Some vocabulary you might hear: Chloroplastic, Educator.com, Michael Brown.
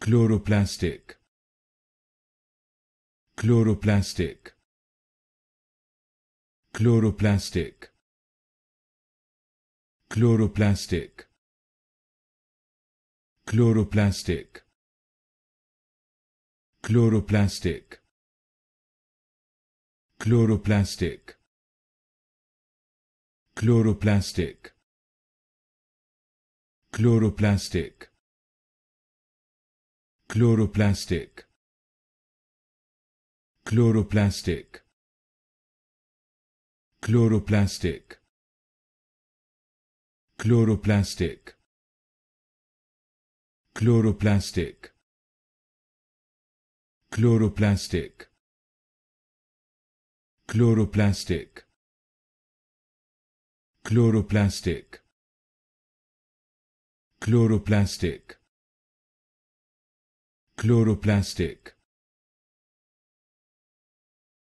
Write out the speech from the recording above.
Chloroplastic. Chloroplastic. Chloroplastic. Chloroplastic. Chloroplastic. Chloroplastic. Chloroplastic. Chloroplastic. Chloroplastic. Chloroplastic. Chloroplastic. Chloroplastic. Chloroplastic. Chloroplastic. Chloroplastic. Chloroplastic. Chloroplastic. Chloroplastic. Chloroplastic.